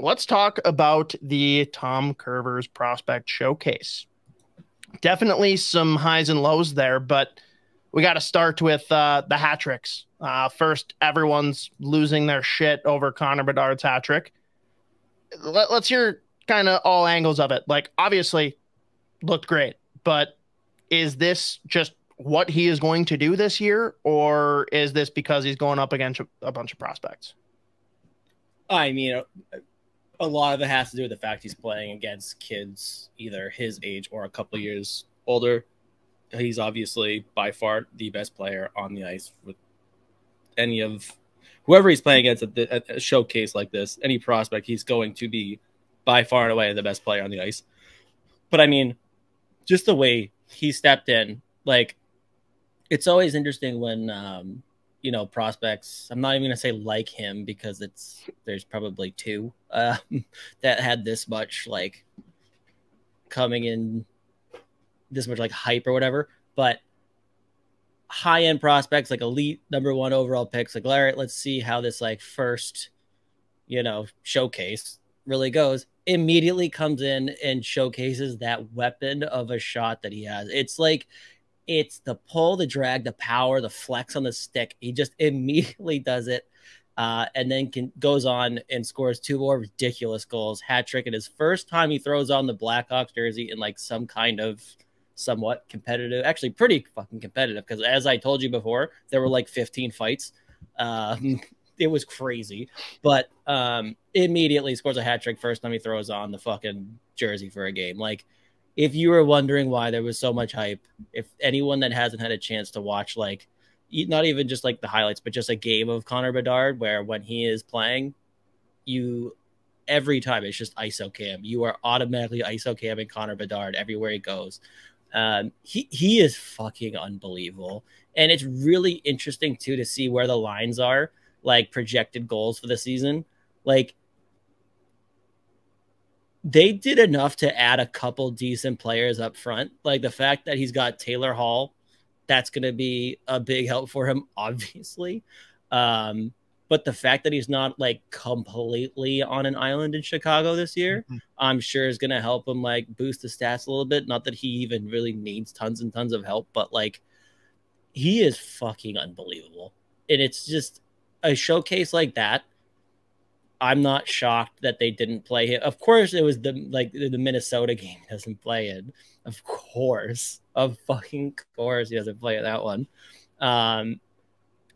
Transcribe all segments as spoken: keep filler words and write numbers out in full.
let's talk about the Tom Kurvers Prospect Showcase. Definitely some highs and lows there, but we got to start with uh, the hat tricks. Uh, first, everyone's losing their shit over Connor Bedard's hat trick. Let, let's hear kind of all angles of it. Like, obviously, looked great, but is this just what he is going to do this year, or is this because he's going up against a bunch of prospects? I mean, a lot of it has to do with the fact he's playing against kids either his age or a couple of years older. He's obviously by far the best player on the ice with any of whoever he's playing against at, the, at a showcase like this. Any prospect, he's going to be by far and away the best player on the ice. But I mean, just the way he stepped in, like, it's always interesting when, um, you know, prospects, I'm not even going to say like him because it's, there's probably two uh, that had this much like coming in, this much like hype or whatever, but high end prospects, like elite number one overall picks, like, all right, let's see how this like first, you know, showcase really goes, immediately comes in and showcases that weapon of a shot that he has. It's like, it's the pull, the drag, the power, the flex on the stick. He just immediately does it, uh, and then can, goes on and scores two more ridiculous goals. Hat trick, and his first time he throws on the Blackhawks jersey in like some kind of somewhat competitive, actually pretty fucking competitive, because as I told you before, there were like fifteen fights. Um, it was crazy, but um, immediately scores a hat trick first time he throws on the fucking jersey for a game. Like, if you were wondering why there was so much hype, if anyone that hasn't had a chance to watch, like, not even just like the highlights, but just a game of Connor Bedard, where when he is playing, you, every time it's just I S O cam. You are automatically I S O camming Connor Bedard everywhere he goes. Um, he, he is fucking unbelievable. And it's really interesting, too, to see where the lines are, like projected goals for the season. Like, they did enough to add a couple decent players up front. Like the fact that he's got Taylor Hall, that's going to be a big help for him, obviously. Um, but the fact that he's not like completely on an island in Chicago this year, mm-hmm. I'm sure is going to help him like boost the stats a little bit. Not that he even really needs tons and tons of help, but like he is fucking unbelievable. And it's just a showcase like that. I'm not shocked that they didn't play him. Of course, it was the like the Minnesota game he doesn't play in. Of course, of fucking course, he doesn't play in that one. Um,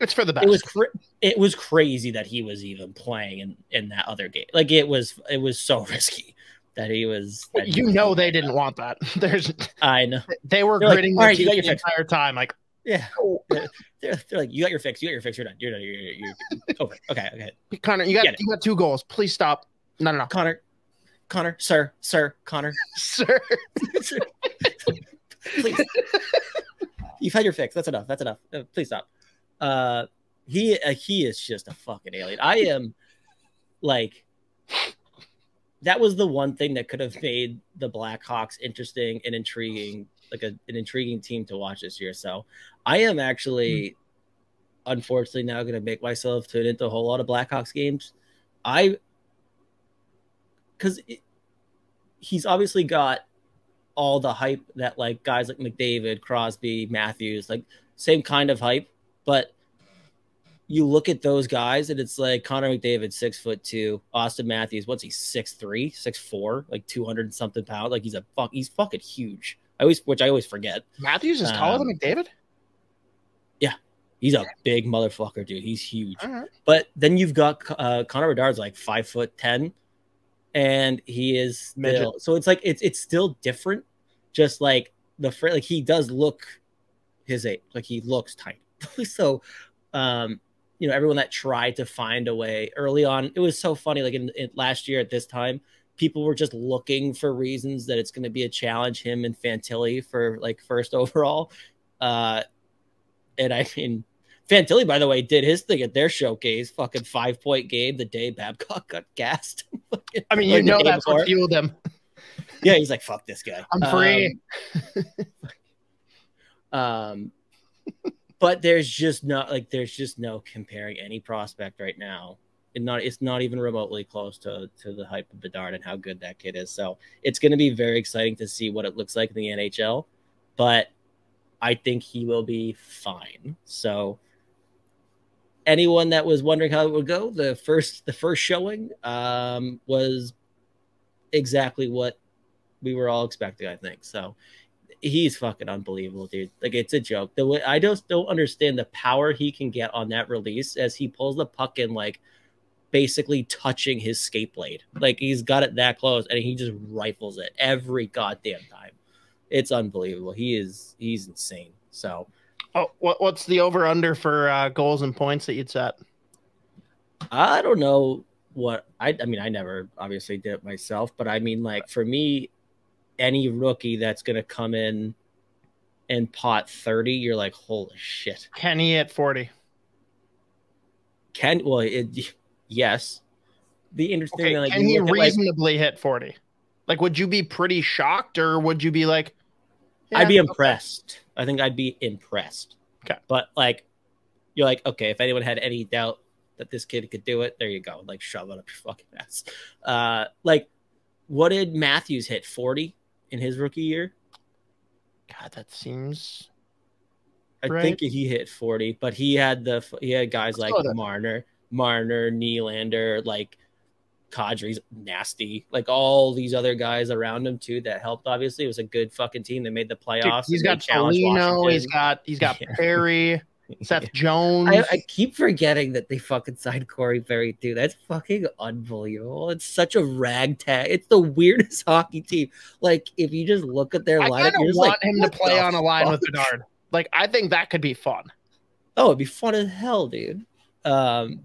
it's for the best. It was cra it was crazy that he was even playing in, in that other game. Like it was it was so risky that he was. That you he was know they didn't that. want that. There's I know they were they're gritting like, their right, teeth the entire time. Like yeah. Oh. They're, they're like, you got your fix. You got your fix. You're done. You're done. You're, you're, you're, you're over. Okay. Okay. Connor, you got you got two goals. Please stop. No, no, no. Connor, Connor, sir, sir, Connor, sir. Sir. Please. You've had your fix. That's enough. That's enough. Uh, please stop. Uh, he uh, he is just a fucking alien. I am like, that was the one thing that could have made the Blackhawks interesting and intriguing. Like a, an intriguing team to watch this year. So I am actually, unfortunately, now going to make myself tune into a whole lot of Blackhawks games. I, because he's obviously got all the hype that like guys like McDavid, Crosby, Matthews, like same kind of hype. But you look at those guys and it's like Connor McDavid, six foot two, Austin Matthews, what's he, six three, six four, like two hundred and something pounds. Like he's a fuck, he's fucking huge. I always, which I always forget. Matthews is taller um, than McDavid? Yeah. He's a big motherfucker, dude. He's huge. Right. But then you've got uh, Connor Bedard's like five foot ten, and he is still, so it's like it's it's still different. Just like the like he does look his age, like he looks tiny. So, um, you know, everyone that tried to find a way early on, it was so funny. Like in, in last year at this time, people were just looking for reasons that it's going to be a challenge, him and Fantilli for like first overall. Uh, and I mean, Fantilli, by the way, did his thing at their showcase, fucking five point game the day Babcock got gassed. I mean, you know, that's what fueled him. Yeah, he's like, fuck this guy. I'm free. Um, um, but there's just not like, there's just no comparing any prospect right now and not it's not even remotely close to to the hype of Bedard and how good that kid is. So it's going to be very exciting to see what it looks like in the N H L, but I think he will be fine. So anyone that was wondering how it would go, the first the first showing um, was exactly what we were all expecting, I think. So he's fucking unbelievable, dude. Like, it's a joke. The way, I just don't understand the power he can get on that release as he pulls the puck in, like, basically touching his skate blade. Like, he's got it that close, and he just rifles it every goddamn time. It's unbelievable. He is he's insane. So, oh, what what's the over under for uh, goals and points that you'd set? I don't know what I. I mean, I never obviously did it myself, but I mean, like, for me, any rookie that's going to come in and pot thirty, you're like, holy shit. Kenny at forty. Can well, it, yes. The interesting, okay, like, can he reasonably like, hit forty? Like, would you be pretty shocked, or would you be like? Yeah, I'd be okay. impressed. I think I'd be impressed. Okay, but like, you're like, okay, if anyone had any doubt that this kid could do it, there you go. Like, shove it up your fucking ass. Uh, like, what did Matthews hit, forty in his rookie year? God, that seems. I right. think he hit forty, but he had the he had guys like oh, Marner, Marner, Nylander, like. Kadri's nasty, like all these other guys around him too that helped. Obviously, it was a good fucking team that made the playoffs. Dude, he's got Foligno, he's got he's got yeah. Perry, Seth Jones. I, I keep forgetting that they fucking signed Corey Perry too. That's fucking unbelievable. It's such a ragtag. It's the weirdest hockey team. Like, if you just look at their I lineup, you just want like, him to play on a line fuck? with Bedard. Like, I think that could be fun. Oh, it'd be fun as hell, dude. Um,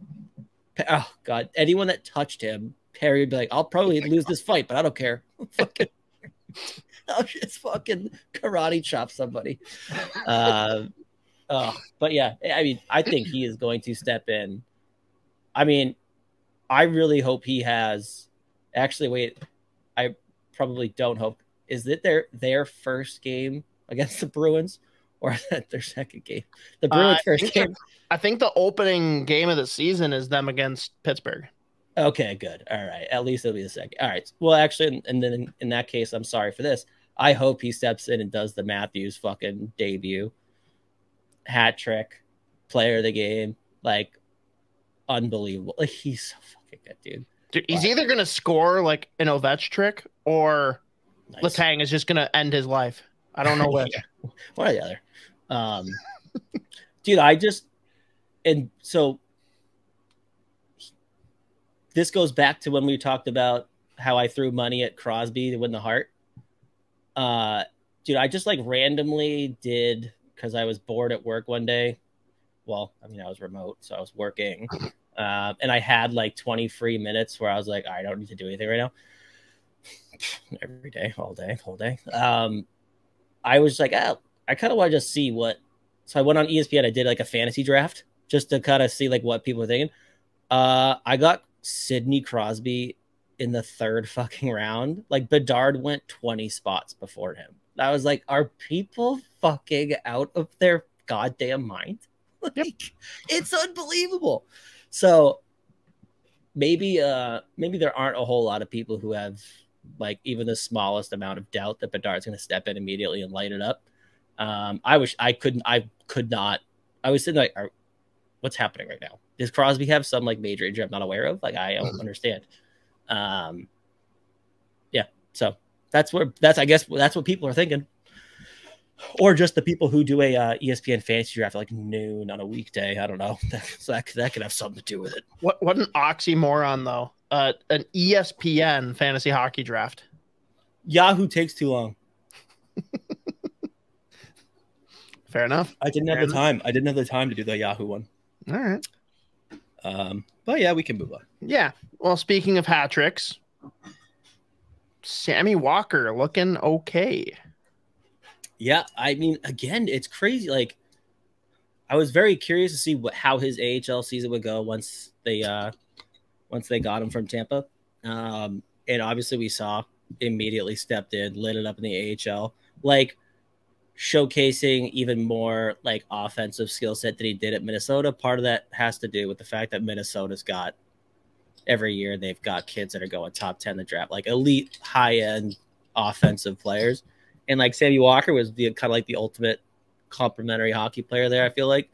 oh god, anyone that touched him. Perry would be like, I'll probably lose this fight, but I don't care. Fucking, I'll just fucking karate chop somebody. Uh, oh, but yeah, I mean, I think he is going to step in. I mean, I really hope he has. Actually, wait, I probably don't hope. Is it their their first game against the Bruins, or is that their second game? The Bruins uh, first I game. I think the opening game of the season is them against Pittsburgh. Okay, good. All right. At least it'll be the second. All right. Well, actually, and then in, in that case, I'm sorry for this. I hope he steps in and does the Matthews fucking debut. Hat trick, player of the game. Like, unbelievable. Like, he's so fucking good, dude. Dude, he's wow. either going to score like an Ovech trick, or nice. Letang is just going to end his life. I don't know which. yeah. One or the other. Um, dude, I just, and so. This goes back to when we talked about how I threw money at Crosby to win the Hart. Uh, dude, I just like randomly did, because I was bored at work one day. Well, I mean, I was remote, so I was working. Uh, and I had like twenty free minutes where I was like, I don't need to do anything right now. Every day, all day, whole day. Um, I was like, oh, I kind of want to just see what. So I went on E S P N. I did like a fantasy draft just to kind of see like what people were thinking. Uh, I got Sidney Crosby in the third fucking round. Like, Bedard went twenty spots before him. I was like, are people fucking out of their goddamn mind? Like, yep. It's unbelievable. So maybe uh maybe there aren't a whole lot of people who have like even the smallest amount of doubt that Bedard's gonna step in immediately and light it up. Um I wish I couldn't I could not I was sitting like, are, what's happening right now? Does Crosby have some like major injury I'm not aware of? Like, I don't understand. Um, yeah. So that's where that's, I guess that's what people are thinking, or just the people who do a uh, E S P N fantasy draft at, like noon on a weekday. I don't know. So that, that could have something to do with it. What, what an oxymoron though. Uh, an E S P N fantasy hockey draft. Yahoo takes too long. Fair enough. I didn't Fair have enough. the time. I didn't have the time to do the Yahoo one. All right. Um, but yeah, we can move on. Yeah. Well, speaking of hat tricks, Sammy Walker looking okay. Yeah. I mean, again, it's crazy. Like, I was very curious to see what, how his A H L season would go once they, uh, once they got him from Tampa. Um, and obviously we saw immediately stepped in, lit it up in the A H L. Like, showcasing even more like offensive skill set that he did at Minnesota. Part of that has to do with the fact that Minnesota's got every year they've got kids that are going top ten in the draft, like elite high-end offensive players. And like Sammy Walker was the kind of like the ultimate complimentary hockey player there, I feel like.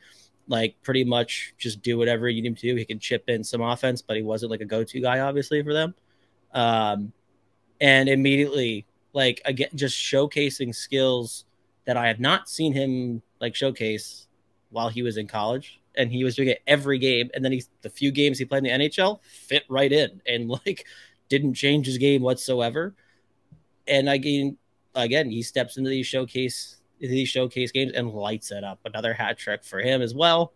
Like pretty much just do whatever you need to do. He can chip in some offense, but he wasn't like a go-to guy, obviously, for them. Um, and immediately, like, again, just showcasing skills that I have not seen him like showcase while he was in college. And he was doing it every game. And then he, the few games he played in the N H L fit right in and like didn't change his game whatsoever. And again, again, he steps into these showcase these showcase games and lights it up. Another hat trick for him as well.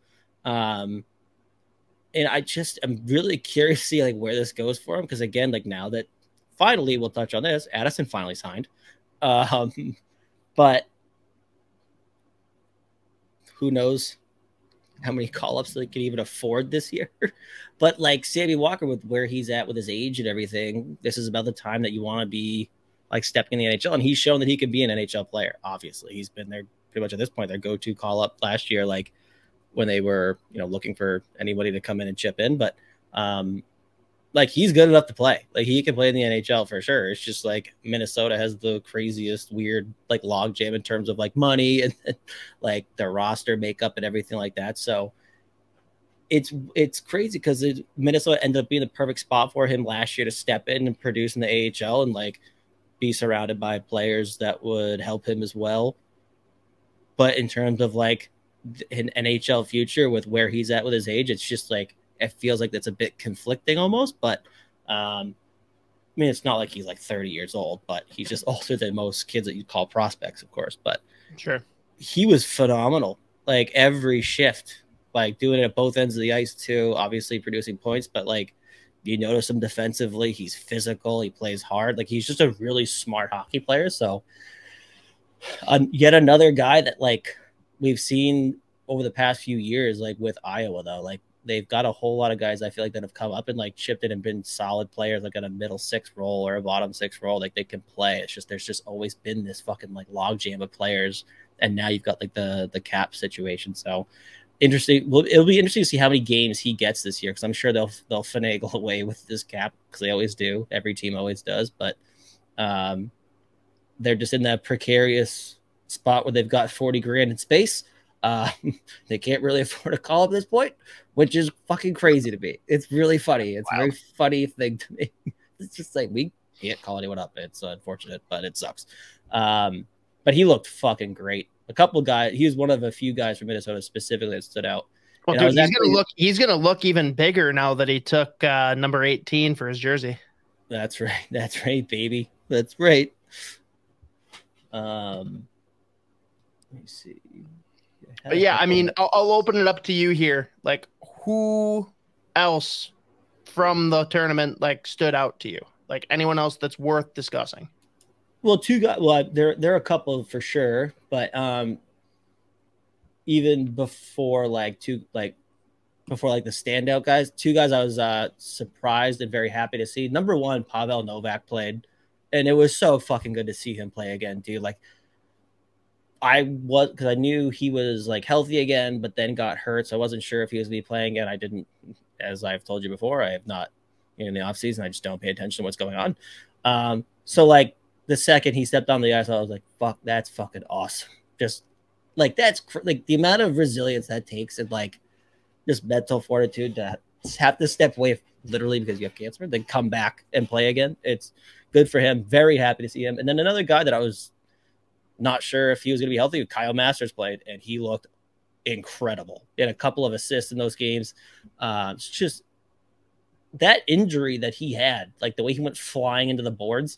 Um, and I just am really curious to see like where this goes for him. Because again, like now that finally we'll touch on this, Addison finally signed. Um, but who knows how many call-ups they could even afford this year. But like Sammy Walker, with where he's at with his age and everything, this is about the time that you want to be like stepping in the N H L. And he's shown that he can be an N H L player. Obviously he's been there pretty much at this point, their go-to call up last year, like when they were, you know, looking for anybody to come in and chip in, but um, like he's good enough to play. Like he can play in the N H L for sure. It's just like Minnesota has the craziest weird, like log jam in terms of like money and like their roster makeup and everything like that. So it's, it's crazy because it, Minnesota ended up being the perfect spot for him last year to step in and produce in the A H L and like, be surrounded by players that would help him as well. But in terms of like an N H L future with where he's at with his age, it's just like, it feels like that's a bit conflicting almost, but um, I mean, it's not like he's like thirty years old, but he's just older than most kids that you call prospects, of course, but sure. He was phenomenal. Like every shift, like doing it at both ends of the ice too, obviously producing points, but like, you notice him defensively. He's physical. He plays hard. Like he's just a really smart hockey player. So um, yet another guy that like we've seen over the past few years, like with Iowa though, like they've got a whole lot of guys I feel like that have come up and like chipped in and been solid players, like in a middle six role or a bottom six role. Like they can play. It's just, there's just always been this fucking like logjam of players. And now you've got like the, the cap situation. So interesting. Well, it'll be interesting to see how many games he gets this year because I'm sure they'll they'll finagle away with this cap because they always do. Every team always does, but um, they're just in that precarious spot where they've got forty grand in space. Uh, they can't really afford a call at this point, which is fucking crazy to me. It's really funny. It's wow. a very funny thing to me. It's just like we can't call anyone up. It's unfortunate, but it sucks. Um, but he looked fucking great. A couple guys. He was one of a few guys from Minnesota specifically that stood out. Well, dude, he's actually, gonna look. He's gonna look even bigger now that he took uh, number eighteen for his jersey. That's right. That's right, baby. That's right. Um, let me see. But yeah, I mean, I'll, I'll open it up to you here. Like, who else from the tournament like stood out to you? Like anyone else that's worth discussing? Well, two guys. Well, there there are a couple for sure, but um, even before like two like before like the standout guys, two guys I was uh, surprised and very happy to see. Number one, Pavel Novak played, and it was so fucking good to see him play again, dude. Like I was because I knew he was like healthy again, but then got hurt, so I wasn't sure if he was gonna be playing again. I didn't, as I've told you before, I have not you know, in the off season. I just don't pay attention to what's going on. Um, so like. The second he stepped on the ice, I was like, fuck, that's fucking awesome. Just like that's cr like the amount of resilience that takes and like just mental fortitude to have to step away if, literally because you have cancer, then come back and play again. It's good for him. Very happy to see him. And then another guy that I was not sure if he was going to be healthy, Kyle Masters played, and he looked incredible. He had a couple of assists in those games. Um, it's just that injury that he had, like the way he went flying into the boards,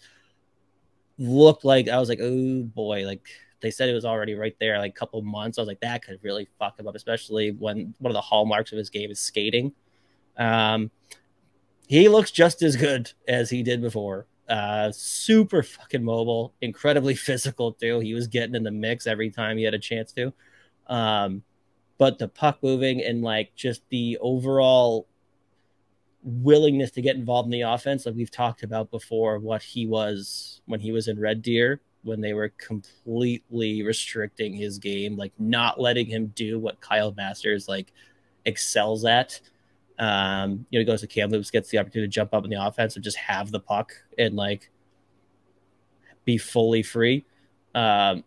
looked like I was like, oh boy, like they said it was already right there, like a couple months. I was like, that could really fuck him up, especially when one of the hallmarks of his game is skating. Um, he looks just as good as he did before. Uh, super fucking mobile, incredibly physical too. He was getting in the mix every time he had a chance to. Um, but the puck moving and like just the overall willingness to get involved in the offense, like we've talked about before, what he was when he was in Red Deer, when they were completely restricting his game, like not letting him do what Kyle Masters like excels at. Um, you know, he goes to Kamloops, gets the opportunity to jump up in the offense and just have the puck and like be fully free. Um,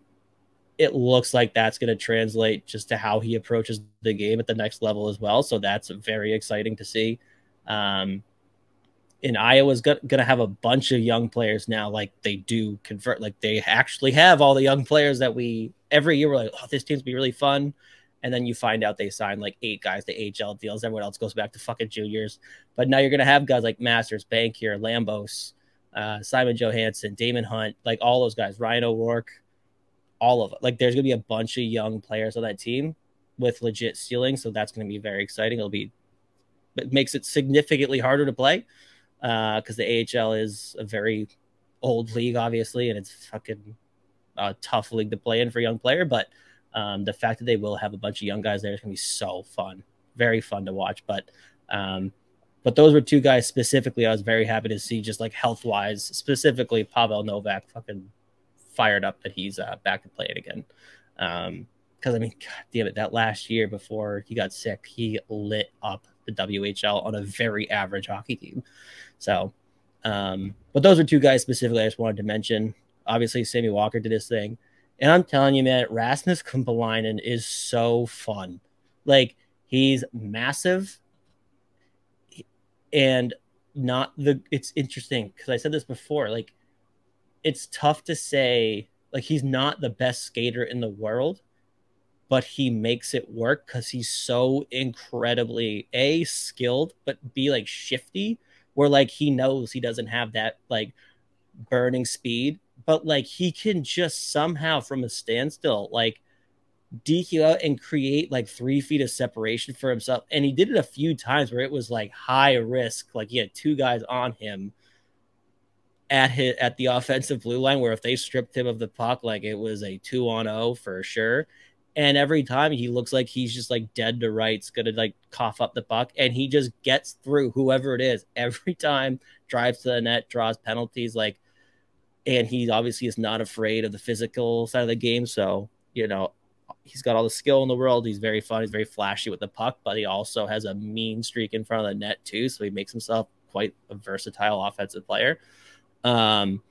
it looks like that's going to translate just to how he approaches the game at the next level as well. So that's very exciting to see. Um, and Iowa's going to have a bunch of young players now. Like they do convert, like they actually have all the young players that we every year we're like, oh, this team's be really fun. And then you find out they signed like eight guys to H L deals. Everyone else goes back to fucking juniors. But now you're going to have guys like Masters, Bankier, Lambos, uh, Simon Johansson, Damon Hunt, like all those guys, Ryan O'Rourke, all of it. Like there's going to be a bunch of young players on that team with legit ceiling. So that's going to be very exciting. It'll be, it makes it significantly harder to play uh, because the A H L is a very old league, obviously, and it's fucking a tough league to play in for a young player. But Um, the fact that they will have a bunch of young guys there is going to be so fun, very fun to watch. But, um, but those were two guys specifically I was very happy to see, just like health wise, specifically Pavel Novak, fucking fired up that he's uh, back to playing again. Um, because I mean, god damn it, that last year before he got sick, he lit up the W H L on a very average hockey team. So, um, but those are two guys specifically I just wanted to mention. Obviously, Sammy Walker did his thing. And I'm telling you, man, Rasmus Kumpelainen is so fun. Like, he's massive and not the... It's interesting, because I said this before. Like, it's tough to say... Like, he's not the best skater in the world, but he makes it work because he's so incredibly, A, skilled, but B, like, shifty, where, like, he knows he doesn't have that, like, burning speed. But, like, he can just somehow from a standstill, like, D Q out and create, like, three feet of separation for himself. And he did it a few times where it was, like, high risk. Like, he had two guys on him at his, at the offensive blue line where if they stripped him of the puck, like, it was a two-on-oh for sure. And every time he looks like he's just, like, dead to rights, going to, like, cough up the puck. And he just gets through whoever it is every time, drives to the net, draws penalties, like, and he obviously is not afraid of the physical side of the game. So, you know, he's got all the skill in the world. He's very fun. He's very flashy with the puck, but he also has a mean streak in front of the net too. So he makes himself quite a versatile offensive player. Um,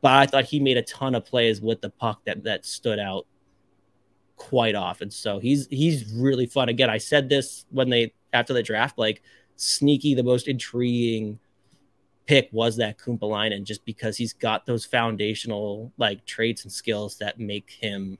but I thought he made a ton of plays with the puck that, that stood out quite often. So he's, he's really fun. Again, I said this when they, after the draft, like sneaky, the most intriguing pick was that Kumpelainen, just because he's got those foundational like traits and skills that make him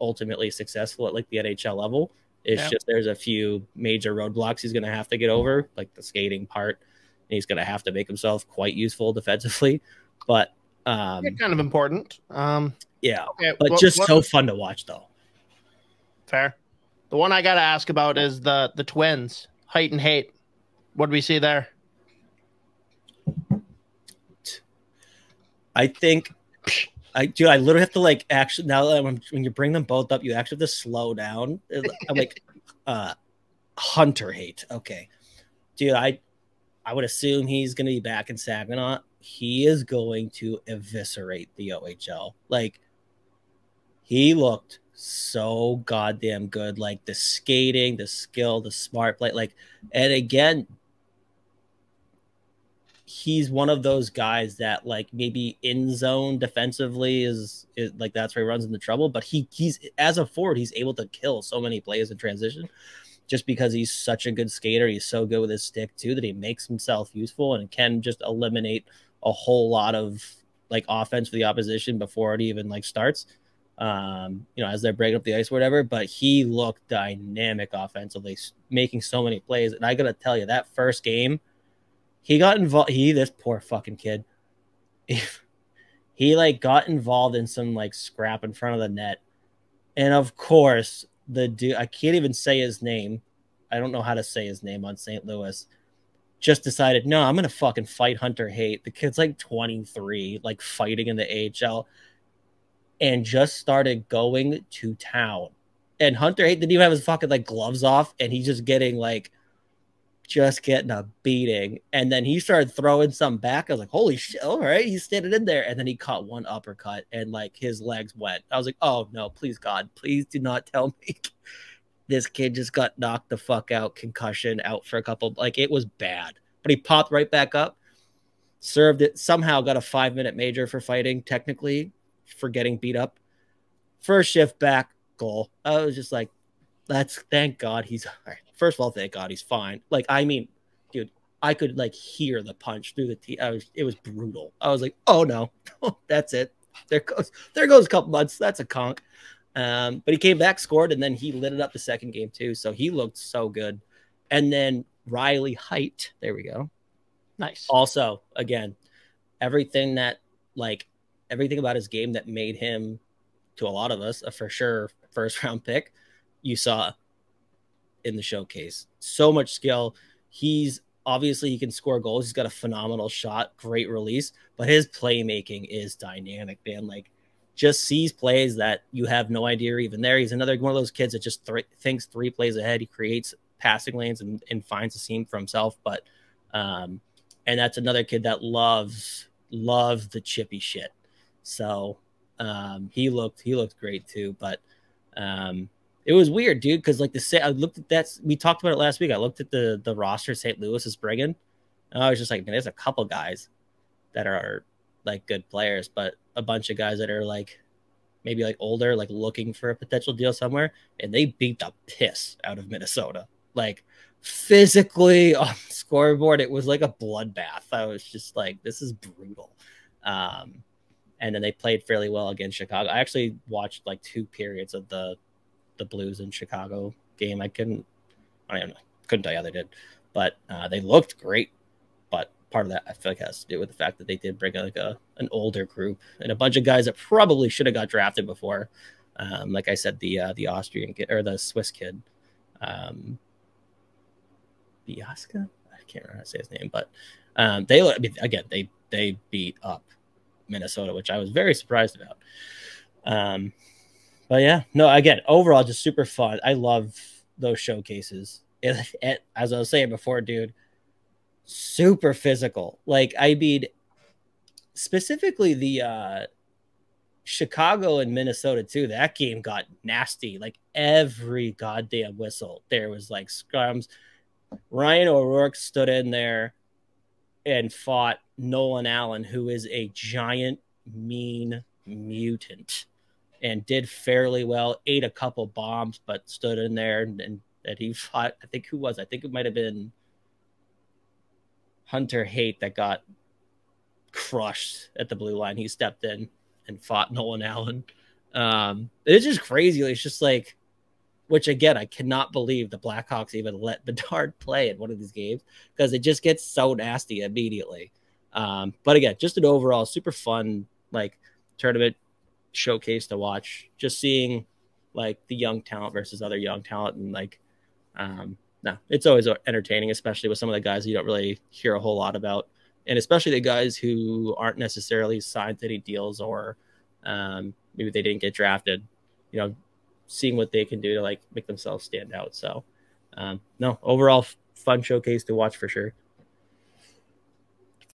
ultimately successful at like the N H L level. It's yeah. just there's a few major roadblocks he's going to have to get over, like the skating part, and he's going to have to make himself quite useful defensively. But um, it's kind of important. Um, yeah, okay, but what, just what, so fun to watch, though. Fair. The one I got to ask about is the the twins, Haight and Haight. What do we see there? I think, I do. I literally have to like actually now that I'm, when you bring them both up, you actually have to slow down. I'm like, uh, Hunter Haight. Okay, dude. I, I would assume he's gonna be back in Saginaw. He is going to eviscerate the O H L. Like, he looked so goddamn good. Like the skating, the skill, the smart play. Like, and again, he's one of those guys that like maybe in zone defensively is, is like that's where he runs into trouble. But he he's as a forward, he's able to kill so many players in transition just because he's such a good skater. He's so good with his stick too that he makes himself useful and can just eliminate a whole lot of like offense for the opposition before it even like starts. Um, you know, as they're breaking up the ice or whatever. But he looked dynamic offensively, making so many plays. And I gotta tell you, that first game. He got involved. He, this poor fucking kid, he like got involved in some like scrap in front of the net. And of course, the dude, I can't even say his name. I don't know how to say his name on Saint Louis. Just decided, no, I'm going to fucking fight Hunter Haight. The kid's like twenty-three, like fighting in the A H L, and just started going to town. And Hunter Haight didn't even have his fucking like gloves off. And he's just getting like, just getting a beating. And then he started throwing some back. I was like, holy shit, all right, he's standing in there. And then he caught one uppercut and like his legs went. I was like, oh no, please God, please do not tell me this kid just got knocked the fuck out, concussion, out for a couple. Like, it was bad. But he popped right back up, served it, somehow got a five-minute major for fighting, technically, for getting beat up. First shift back, goal. I was just like, that's, thank God he's all right. First of all, thank God he's fine. Like, I mean, dude, I could, like, hear the punch through the teeth. I was, it was brutal. I was like, oh, no, that's it. There goes, there goes a couple months. That's a conk. Um, but he came back, scored, and then he lit it up the second game too. So he looked so good. And then Riley Haight, there we go. Nice. Also, again, everything that like everything about his game that made him, to a lot of us, a for sure first round pick, you saw in the showcase. So much skill. He's obviously, he can score goals. He's got a phenomenal shot, great release, but his playmaking is dynamic, man. Like, just sees plays that you have no idea are even there. He's another one of those kids that just th thinks three plays ahead. He creates passing lanes and, and finds a seam for himself. But, um, and that's another kid that loves, loves the chippy shit. So, um, he looked, he looked great too. But, um, it was weird, dude. Cause like the say, I looked at that. We talked about it last week. I looked at the, the roster Saint Louis is bringing, and I was just like, man, there's a couple guys that are like good players, but a bunch of guys that are like maybe like older, like looking for a potential deal somewhere, and they beat the piss out of Minnesota. Like physically on the scoreboard, it was like a bloodbath. I was just like, this is brutal. Um, and then they played fairly well against Chicago. I actually watched like two periods of the the Blues and Chicago game. I couldn't, I don't know, couldn't tell you how they did, but uh, they looked great. But part of that, I feel like, has to do with the fact that they did bring like a an older group and a bunch of guys that probably should have got drafted before. Um, like I said, the uh, the Austrian kid or the Swiss kid, um, Biaska. I can't remember how to say his name, but um, they I mean, again they they beat up Minnesota, which I was very surprised about. Um, but yeah, no, again, overall just super fun. I love those showcases. It, it, as I was saying before, dude. Super physical. Like, I mean, specifically the uh, Chicago and Minnesota, too. That game got nasty. Like, every goddamn whistle, there was, like, scrums. Ryan O'Rourke stood in there and fought Nolan Allen, who is a giant, mean mutant, and did fairly well. Ate a couple bombs, but stood in there, and, and, and he fought, I think, who was? I think it might have been Hunter Haight that got crushed at the blue line. He stepped in and fought Nolan Allen. Um, it's just crazy. It's just like, which again, I cannot believe the Blackhawks even let Bedard play in one of these games because it just gets so nasty immediately. Um, but again, just an overall super fun, like, tournament showcase to watch. Just seeing like the young talent versus other young talent, and like, um, no, it's always entertaining, especially with some of the guys you don't really hear a whole lot about, and especially the guys who aren't necessarily signed to any deals or um, maybe they didn't get drafted, you know, seeing what they can do to, like, make themselves stand out. So, um, no, overall fun showcase to watch for sure.